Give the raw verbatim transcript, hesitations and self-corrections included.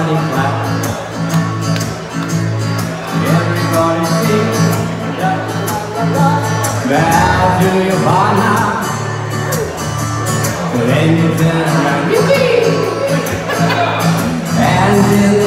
everybody clap. Everybody sing. Bow to your partner. Then you turn around. And